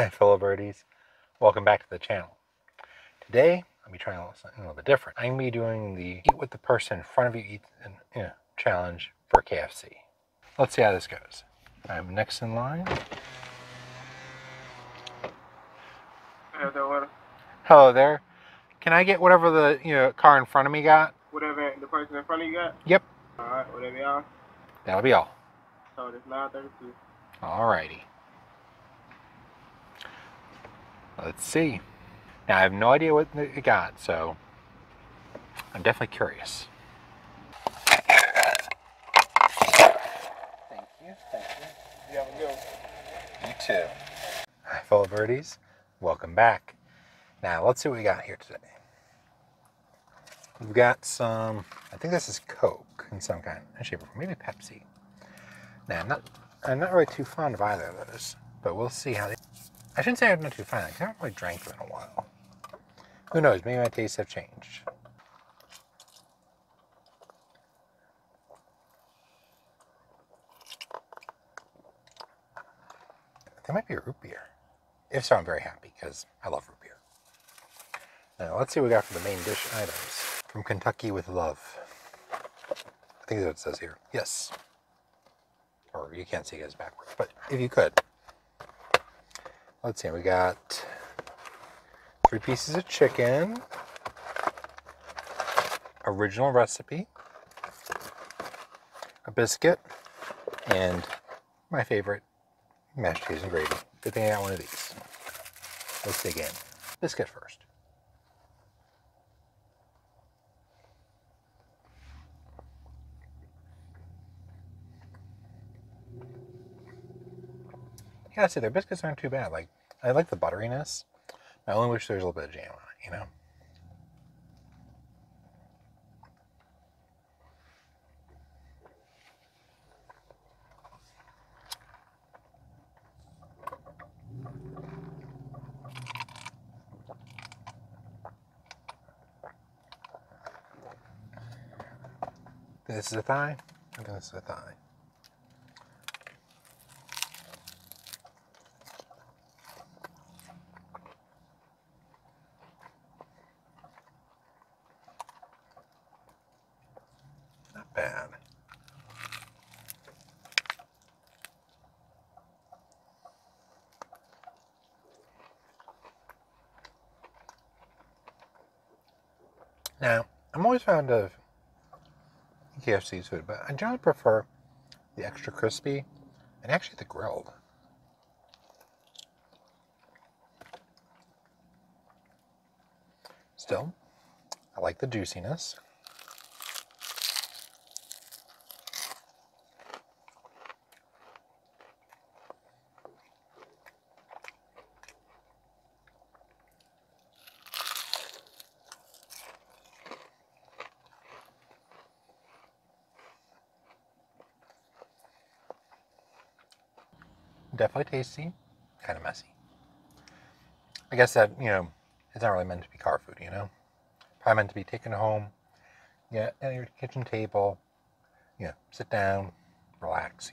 Hi fellow birdies, welcome back to the channel. Today I'll be trying something a little bit different. I'm going to be doing the eat what the person in front of you eats and, challenge for KFC. Let's see how this goes. I'm next in line. Hello there. Can I get whatever the car in front of me got? Whatever the person in front of you got? Yep. Alright, whatever y'all. That'll be all. So it's 9:32. Alrighty. Let's see. Now I have no idea what it got, so I'm definitely curious. Thank you. Thank you. You have a good one. You too. Hi, fellow birdies. Welcome back. Now let's see what we got here today. We've got some. I think this is Coke in some kind of shape, maybe Pepsi. Now I'm not really too fond of either of those, but we'll see how they. I shouldn't say I'm not too fond because I haven't really drank them in a while. Who knows? Maybe my tastes have changed. There might be a root beer. If so, I'm very happy because I love root beer. Now let's see what we got for the main dish items from Kentucky with Love. I think that's what it says here. Yes. Or you can't see it as backwards, but if you could. Let's see, we got 3 pieces of chicken, original recipe, a biscuit, and my favorite, mashed potatoes and gravy. Good thing I got one of these. Let's dig in. Biscuit first. Yeah, see, their biscuits aren't too bad. Like, I like the butteriness. I only wish there was a little bit of jam on it, This is a thigh. I think this is a thigh. Bad. Now, I'm always fond of KFC's food, but I generally prefer the extra crispy and actually the grilled. Still, I like the juiciness. Definitely tasty, kind of messy. I guess that, it's not really meant to be car food, Probably meant to be taken home, at your kitchen table, sit down, relax,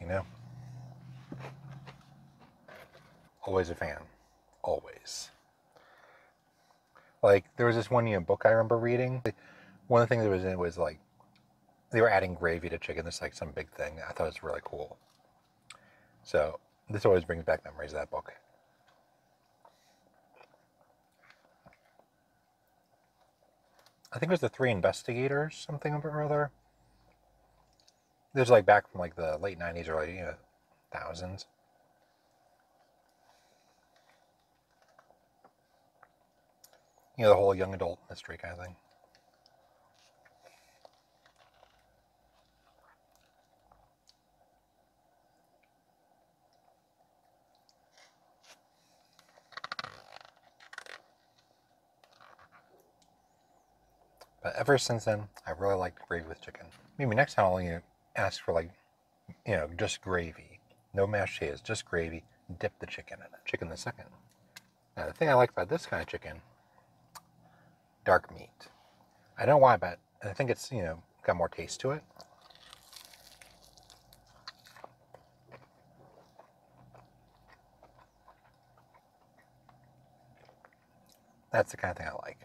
Always a fan, always. Like, there was this one, book I remember reading. One of the things that was in it was, like, they were adding gravy to chicken. This, like, some big thing. I thought it was really cool. So, this always brings back memories of that book. I think it was the Three Investigators, something or other. There's like back from like the late 90s or like, thousands. The whole young adult mystery kind of thing. But ever since then, I really liked gravy with chicken. Maybe next time I'll ask for like, just gravy. No mashed potatoes, just gravy. Dip the chicken in it. Chicken the second. Now, the thing I like about this kind of chicken, dark meat. I don't know why, but I think it's, got more taste to it. That's the kind of thing I like.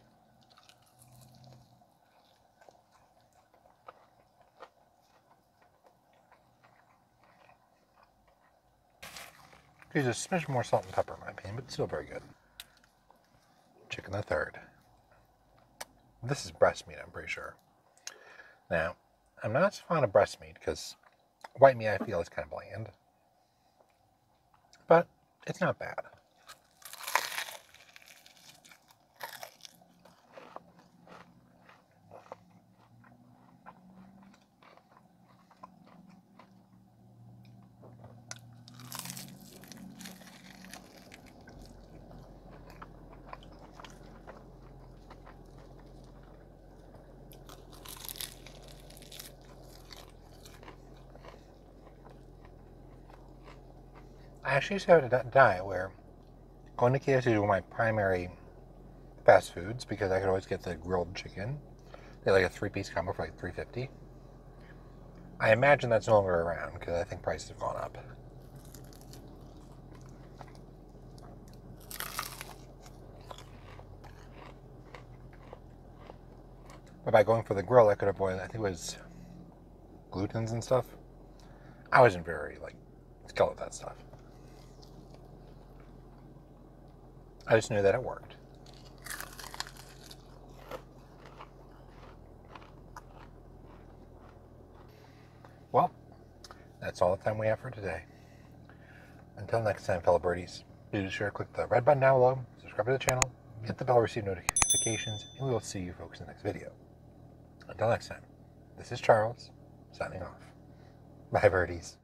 Use a smidge more salt and pepper in my opinion, but still very good. Chicken the third. This is breast meat, I'm pretty sure. Now, I'm not so fond of breast meat because white meat I feel is kind of bland. But it's not bad. I actually used to have a diet where going to KFC were my primary fast foods because I could always get the grilled chicken. They had like a 3-piece combo for like $3.50. I imagine that's no longer around because I think prices have gone up. But by going for the grill, I could avoid, I think it was glutens and stuff. I wasn't very like scared of that stuff. I just knew that it worked. Well, that's all the time we have for today. Until next time, fellow birdies, do be sure to click the red button down below, subscribe to the channel, hit the bell to receive notifications, and we will see you folks in the next video. Until next time, this is Charles, signing off. Bye, birdies.